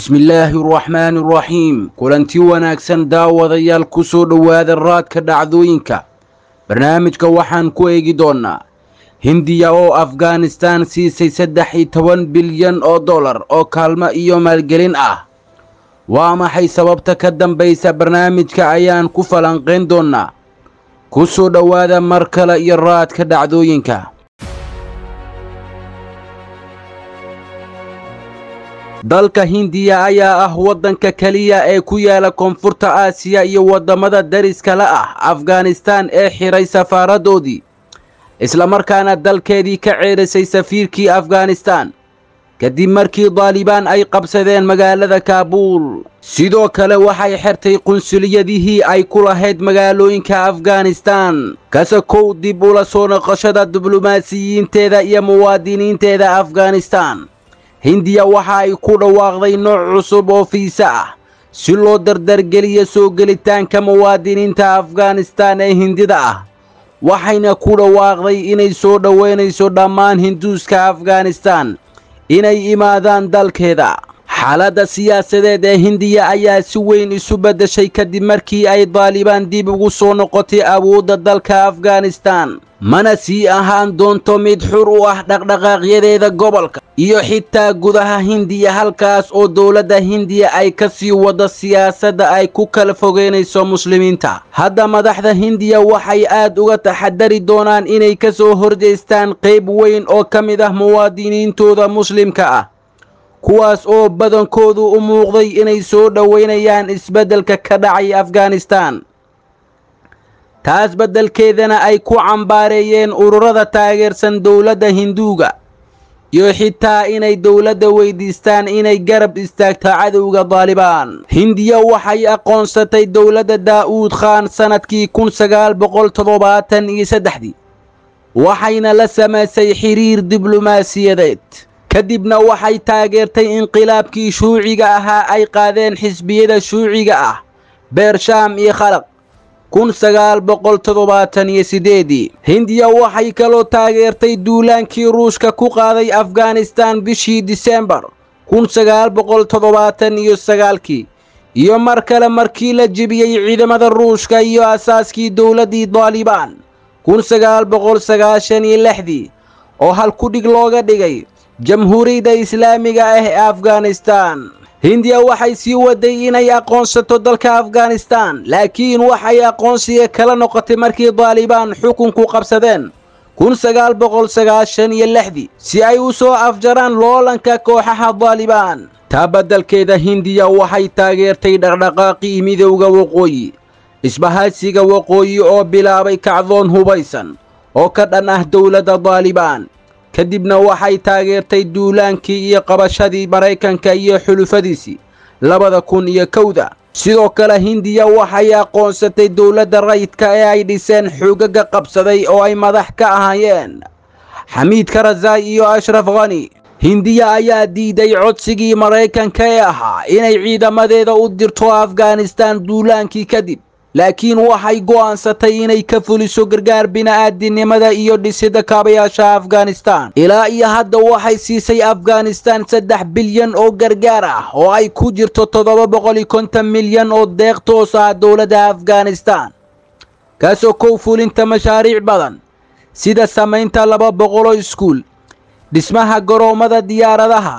Bismillahirrahmanirrahim. Kulanti wanaagsan daawadayal ku soo dhawaada raadka dhacdooyinka. Barnaamijka waxaan ku eegi doonaa Hindiya oo Afghanistan siisay 13 bilyan oo dollar oo kaalmo iyo maalgelin ah. Waa maxay sababta ka dambaysa barnaamijka ayaan ku falanqeyn doonaa. Ku soo dhawaada mar kale iyo raadka dhacdooyinka. Dalka Hindiya ayaa ah waddanka kaliya ee ku yaala Koonfurta Aasiya iyo wadamada dariska la ah Afghanistan ee xiray safaaradoodii isla markaana dalkeedii ka ceerisay safiirkii Afghanistan kadib markii Taliban ay qabsadeen magaalada Kabul. Sidoo kale waxay xirtay qunsuliyadihii ay ku lahayd magaalooyinka Afghanistan kasakow dib ula soo noqoshada diblomaasiyiinteeda iyo muwaadiniinteeda Afghanistan. Hindiya waxa ay ku dhawaaqday nooc cusub oo fiisa ah si loo dardargeliyo soo gelitaanka muwaadiniinta Afghanistan ee Hindida ah, waxayna ku dhawaaqday inay soo dhaweynayso dhammaan Hinduuska Afghanistan inay imaadaan dalkeeda. Xaaladda siyaasadeed ee Hindiya ayaa si weyn isu beddeshay kadib markii ay Taliban dib ugu soo noqotay awoodda dalka Afghanistan, mana sii ahaan doonto mid xur u ah dhaqdhaqaaqyadeeda gobolka iyo xitaa gudaha Hindiya, halkaas oo dowladda Hindiya ay ka sii wada siyaasadda ay ku kala fogeynayso muslimiinta. Hadda madaxda Hindiya waxay aad uga taxadari doonaan inay ka soo horjeestaan qayb weyn oo ka mid ah muwaadiniintooda muslimka ah, kuwaas oo badankoodu u muuqday inay soo dhaweynayaan isbeddelka ka dhacay Afghanistan. Taas beddelkeedana ay ku cambaareeyeen ururada taageersan dowladda Hinduuga iyo xitaa inay dowladda weydiistaan inay garab istaagto cadowga Taliban. Hindiya waxay aqoonsatay dowladda Daud Khan sanadkii 1973 waxayna la samaysay xiriir diblomaasiyadeed. kadibna waxay taageertay inqilaabkii shuuciga ahaa ay qaadeen xisbiyada shuuciga ah beershaam iyo khalaq 1978. Hindiya waxay kaloo taageertay duulaankii ruushka ku qaaday Afghanistan bishii December 1979 iyo mar kale markii la jebiyay ciidamada ruushka iyo asaaskii dowladdii Taliban 1996 oo hal ku dhig looga dhigay Jamhuuriyadda Islaamiga ah ee Afghanistan. Hindiya waxay sii waday inay aqoonsato dalka Afghanistan, laakiin waxay aqoonsiga kala noqotay markii Taliban xukunku qabsadeen 1996 si ay u soo afjaraan loolanka kooxaha Taliban. Taa beddelkeeda Hindiya waxay taageertay dhaqdhaqaaqii midowga waqooyi, isbahaysiga waqooyi oo bilaabay kacdoon hubaysan oo ka dhan ah dowladda Taliban. kadibna waxay taageertay duulaankii iyo qabashadii Mareykanka iyo xulufadiisii 2001. Sidoo kale Hindiya waxay aqoonsatay dowladda Raadka ee ay dhiseen xugaga qabsaday oo ay madax ka ahaayeen Hamid Karzai iyo Ashraf Ghani. Hindiya ayaa diiday codsigii Mareykanka ee ahaa inay ciidamadeeda u dirto Afghanistan duulaankii kadib, laakiin waxay go'aansatay inay ka fuliso gargaar bini'aadantinimada iyo dhisidda kaabayaasha Afghanistan. Ilaa iyo hadda waxay siisay Afghanistan 3 bilyan oo gargaar ah oo ay ku jirto 750 milyan oo deeq toos ah dowladda Afghanistan, kaasoo ku fulinta mashaariic badan sida samaynta 200 iskuul, dhismaha garoomada diyaaradaha,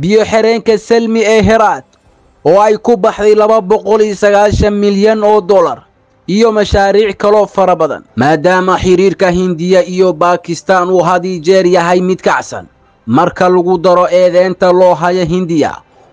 biyo xireenka salmi ee Herat oo ay ku baxday 290 milyan oo dollar iyo mashaariic kale fara badan. maadaama xiriirka Hindiya iyo Pakistan uu hadii jeer yahay mid kacsan marka lagu daro eedeynta loo hayo Hindiya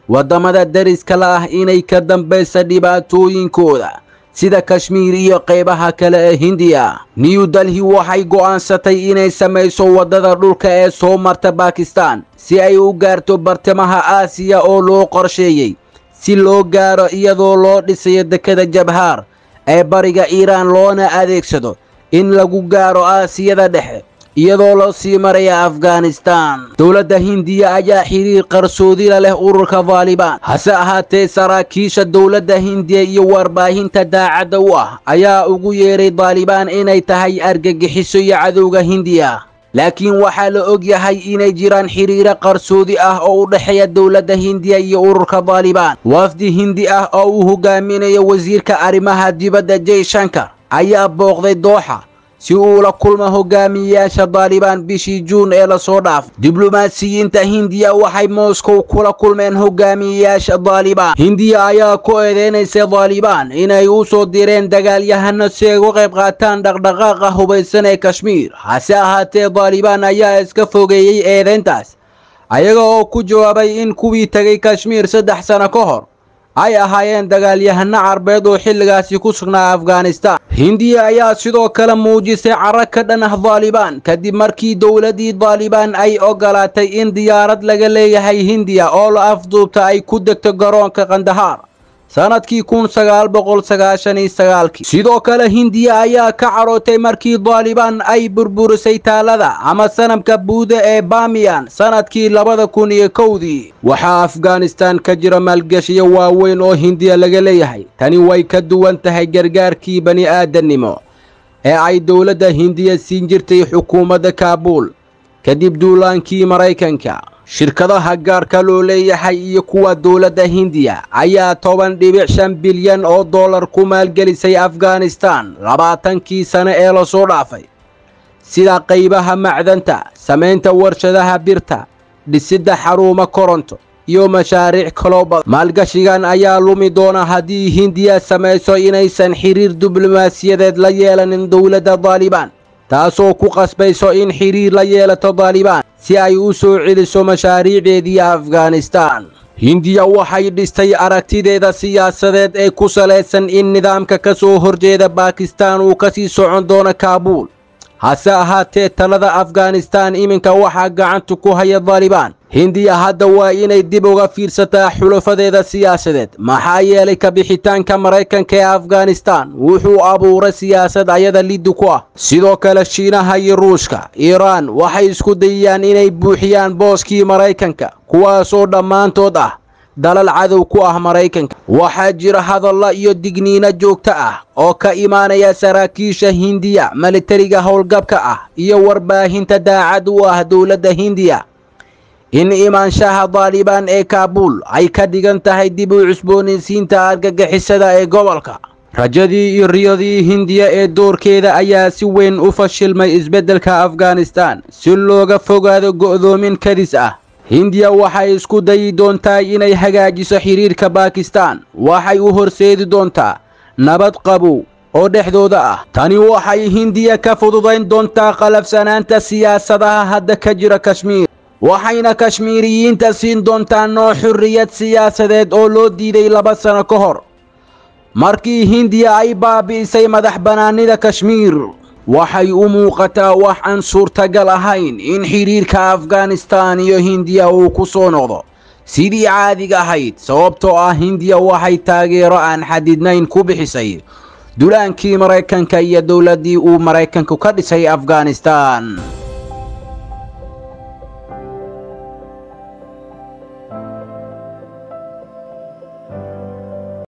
wadamada dariska la ah inay ka dambaysa dhibaatooyinkooda sida Kashmir iyo qaybaha kale ee Hindiya. New Delhi waxay go'aansatay inay samayso wadada dhulka ee soo marta Pakistan si ay u gaarto bartamaha Aasiya oo loo qorsheeyay si loo gaaro iyadoo loo dhisayo dekada Jabhar ee bariga Iran loona adeegsado in lagu gaaro Aasiyada dhexe iyadoo loo sii marayo Afghanistan. Dowladda Hindiya ayaa xiriir qarsoodi la leh ururka Taliban, hase ahaatee saraakiisha dowladda Hindiya iyo warbaahinta daacadda u ah ayaa ugu yeeray Taliban inay tahay argagixiso iyo cadowga Hindiya. لكن وحال أجيهاي إن جيران حريرة قرصودي أو رحية دولة هندية يورك طالبان وفد هندية أو هجامين يوزير كأرمها ديبدا جاي شانكر أي بوغض الدوحة سيولا كل ما هجامياش طالبان بشيجون إلى صداف دبلوماسيين تا هندية وحي موسكو كل من هجامياش طالبان هندية أيا كويدين سي طالبان إن يوسو ديرين دقال يهنو سيغو غيبغاتان دغدغاغا هبيسان كشمير حساها تي طالبان أيا اسكفوغي إيرين تاس أيغو كجوابي إن كوي تغي كشمير سدح سنة كهر أي أهايين دقال يهن عربيدو حلغاسي كسرنا أفغانستان هندية أيا سيدو كلام موجيسي عركدنه ظالبان كدي مركي دولدي ظالبان أي أغلاتي إن ديارد لغلي هاي هندية أول أفضوبتا أي كدك تقرون كغندهار سندكي كون سغال بغل سغاشاني سغالكي سيدو كلا هندية أيا كعروتي مركي ظالبان أي بربور سيتالذا أما سنم كبودة أي باميان سندكي لبدا كوني كودي وحا أفغانستان كجر ملقشي واوين أو هندية لغليهي تاني واي كدوان تهي جرغار كي بني آدن نمو أي دولة هندية سينجرتي حكومة كابول كديب دولان كي مريكانكا shirkadaha gaarka loo leeyahay iyo kuwa dawladda Hindiya ayaa 10.5 bilyan oo dollar ku maalgelisay Afghanistan 20 sano ee la soo dhaafay sida qaybaha macdanta, sameynta warshadaha birta, dhisidda xarumo koronto iyo mashaariic kale. Maalgashigan ayaa lumi doona haddii Hindiya sameyso inaysan xiriir diblomaasiyadeed la yeelanin dawladda Taliban taasoo ku qasbayso in xiriir la yeelato Taliban si ay u soo celiso mashaariicdeedii Afghanistan. Hindiya waxay dhistay aragtideeda siyaasadeed ee ku saleysan in nidaamka ka soo horjeeda Pakistan uu ka sii socon doono Kabul. Hase ahaatee talada Afghanistan iminka waxaa gacanta ku haya Taliban. Hindiya hadda waa inay dib uga fiirsataa xulufadeeda siyaasadeed maxaa yeelay ka bixitaanka Mareykanka ee Afghanistan wuxuu abuuray siyaasad ayada lid ku ah. Sidoo kale Shiinaha iyo Ruushka, Iran waxay isku dayayaan inay buuxiyaan booskii Mareykanka kuwaasoo dhammaantood ah dalal cadow ku ah Mareykanka. Waxaa jira hadalla iyo digniina joogta ah oo ka imaanaya saraakiisha Hindiya, militariga howlgabka ah iyo warbaahinta daacad u ah dawladda Hindiya in imaanshaha Taliban ee Kabul ay ka dhigan tahay dib u cusboonaysiinta argagixisada ee gobolka. Rajadii iyo riyadii Hindiya ee doorkeeda ayaa si weyn u fashilmay isbeddelka Afghanistan si looga fogaado go'doomin kadis ah. Hindiya waxay isku dayi doontaa inay hagaajiso xiriirka Pakistan, waxay u horseedi doontaa nabad qabow oo dhexdooda ah. Tani waxay Hindiya ka fududayn doontaa qalafsanaanta siyaasadaha hadda ka jira Kashmir, waxayna Kashmiiriyiinta siin doontaa noo xurriyad siyaasadeed oo loo diiday 2 sano ka hor markii Hindiya ay baabi'isay madax banaanida Kashmir. Waxay u muuqataa wax aan suurtagal ahayn in xiriirka Afghanistan iyo Hindiya uu ku soo noqdo sidii caadiga ahayd sababtoo ah Hindiya waxay taageero aan xadidnayn ku bixisay dulaankii Mareykanka iyo dawladdii uu Mareykanku ka dhisay Afghanistan.